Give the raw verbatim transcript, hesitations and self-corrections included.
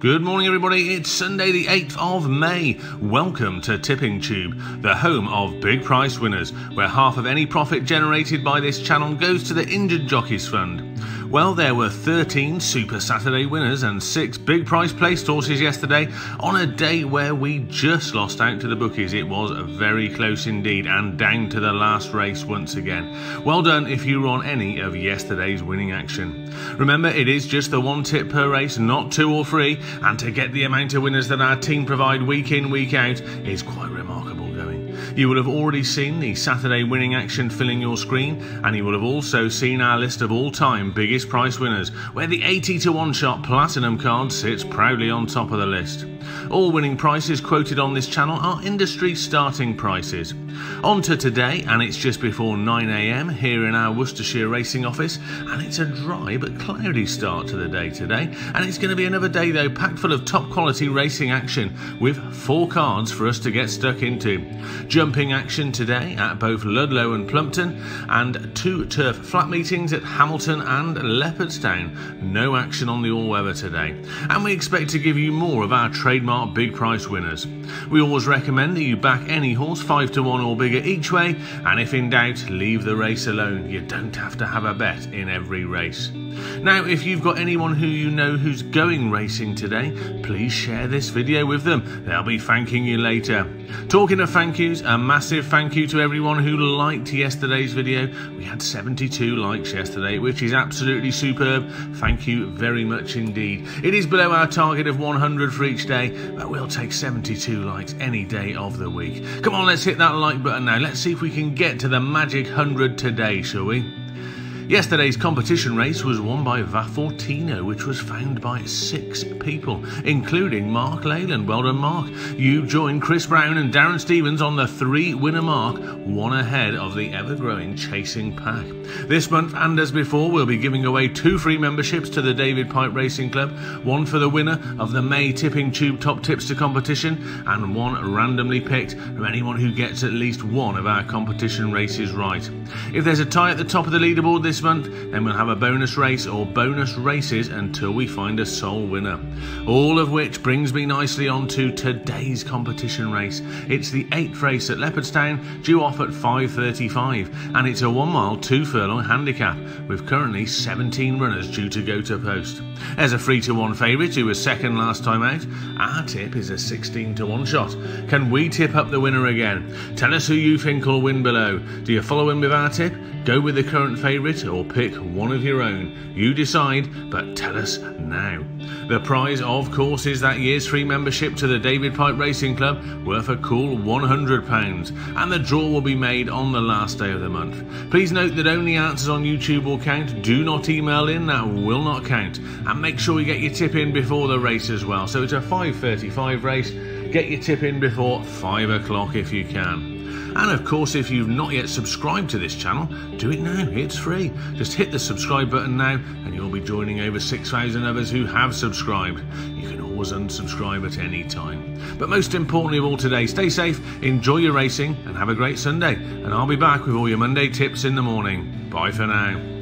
Good morning everybody, it's Sunday the eighth of May. Welcome to Tipping Tube, the home of big prize winners, where half of any profit generated by this channel goes to the Injured Jockeys Fund. Well, there were thirteen Super Saturday winners and six big prize placed horses yesterday on a day where we just lost out to the bookies. It was very close indeed and down to the last race once again. Well done if you were on any of yesterday's winning action. Remember, it is just the one tip per race, not two or three. And to get the amount of winners that our team provide week in, week out is quite remarkable going. You will have already seen the Saturday winning action filling your screen, and you will have also seen our list of all-time biggest price winners, where the eighty to one shot platinum card sits proudly on top of the list. All winning prices quoted on this channel are industry starting prices. On to today, and it's just before nine A M here in our Worcestershire Racing Office, and it's a dry but cloudy start to the day today, and it's going to be another day though packed full of top quality racing action with four cards for us to get stuck into. Jumping action today at both Ludlow and Plumpton, and two turf flat meetings at Hamilton and Leopardstown. No action on the all-weather today, and we expect to give you more of our trademark big price winners. We always recommend that you back any horse five to one or bigger each way, and if in doubt, leave the race alone. You don't have to have a bet in every race. Now, if you've got anyone who you know who's going racing today, please share this video with them. They'll be thanking you later. Talking of thank yous, a massive thank you to everyone who liked yesterday's video. We had seventy-two likes yesterday, which is absolutely superb. Thank you very much indeed. It is below our target of one hundred for each day, but we'll take seventy-two likes any day of the week. Come on, let's hit that like button now. Let's see if we can get to the magic one hundred today, shall we? Yesterday's competition race was won by Vafortino, which was found by six people, including Mark Leyland. Well done, Mark. You joined Chris Brown and Darren Stevens on the three-winner mark, one ahead of the ever-growing chasing pack. This month, and as before, we'll be giving away two free memberships to the David Pipe Racing Club, one for the winner of the May Tipping Tube Top Tipster competition, and one randomly picked from anyone who gets at least one of our competition races right. If there's a tie at the top of the leaderboard this month, then we'll have a bonus race or bonus races until we find a sole winner. All of which brings me nicely on to today's competition race. It's the eighth race at Leopardstown, due off at five thirty-five, and it's a one mile two furlong handicap with currently seventeen runners due to go to post. There's a three to one favourite who was second last time out. Our tip is a sixteen to one shot. Can we tip up the winner again? Tell us who you think will win below. Do you follow him with our tip? Go with the current favourite or pick one of your own. You decide, but tell us now. The prize, of course, is that year's free membership to the David Pipe Racing Club, worth a cool one hundred pounds, and the draw will be made on the last day of the month. Please note that only answers on YouTube will count. Do not email in, that will not count. And make sure you get your tip in before the race as well. So it's a five thirty-five race. Get your tip in before five o'clock if you can. And of course, if you've not yet subscribed to this channel, do it now, it's free. Just hit the subscribe button now and you'll be joining over six thousand others who have subscribed. You can always unsubscribe at any time. But most importantly of all today, stay safe, enjoy your racing and have a great Sunday. And I'll be back with all your Monday tips in the morning. Bye for now.